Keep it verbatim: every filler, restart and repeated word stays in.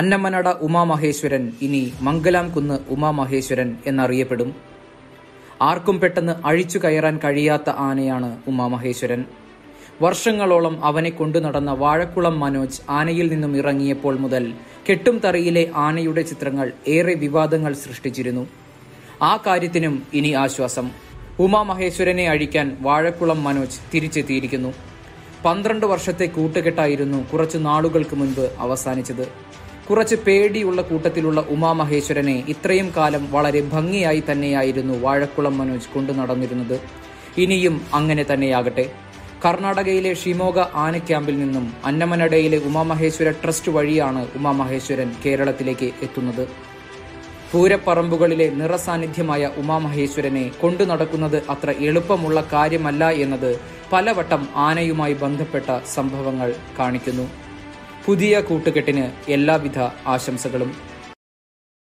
Annamanada Umamaheswaran ini Mangalam Kunna Umamaheswaran എന്നറിയപ്പെടും. ആർക്കും പെട്ടെന്ന് അഴിച്ചു കയറാൻ കഴിയാത്ത ആനയാണ് ഉമാമഹേശ്വരൻ. വർഷങ്ങളോളം അവനെ കൊണ്ടു നടന്ന വാഴക്കുളം മനോജ് ആനയിൽ നിന്നും ഇറങ്ങിയപ്പോൾ മുതൽ കെട്ടും തറയിലെ ആനയുടെ ചിത്രങ്ങൾ ഏറെ വിവാദങ്ങൾ സൃഷ്ടിച്ചിരുന്നു. ആ കാര്യത്തിനും ഇനി ആശ്വാസം. ഉമാമഹേശ്വരനെ അഴിക്കാൻ വാഴക്കുളം മനോജ് തിരിച്ചെത്തിയിരിക്കുന്നു. പന്ത്രണ്ട് വർഷത്തെ കൂട്ടുകെട്ടായിരുന്നു കുറച്ചു നാളുകൾക്ക് മുൻപ് അവസാനിച്ചത്. കുറച്ച് പേടിയുള്ള കൂട്ടത്തിലുള്ള ഉമാമഹേശ്വരനെ ഇത്രയും കാലം വളരെ ഭംഗിയായി തന്നെയായിരുന്നു വാഴക്കുളം മനോജ് കൊണ്ടു നടന്നിരുന്നത്. ഇനിയും അങ്ങനെ തന്നെയാകട്ടെ. കർണാടകയിലെ ഷിമോഗ ആന ക്യാമ്പിൽ നിന്നും അന്നമനടയിലെ ഉമാമഹേശ്വര ട്രസ്റ്റ് വഴിയാണ് ഉമാമഹേശ്വരൻ കേരളത്തിലേക്ക് എത്തുന്നത്. പൂരപ്പറമ്പുകളിലെ നിറസാന്നിധ്യമായ ഉമാമഹേശ്വരനെ കൊണ്ടു നടക്കുന്നത് അത്ര എളുപ്പമുള്ള കാര്യമല്ല എന്നത് പലവട്ടം ആനയുമായി ബന്ധപ്പെട്ട സംഭവങ്ങൾ കാണിക്കുന്നു. പുതിയ കൂട്ടുകെട്ടിന് എല്ലാവിധ ആശംസകളും.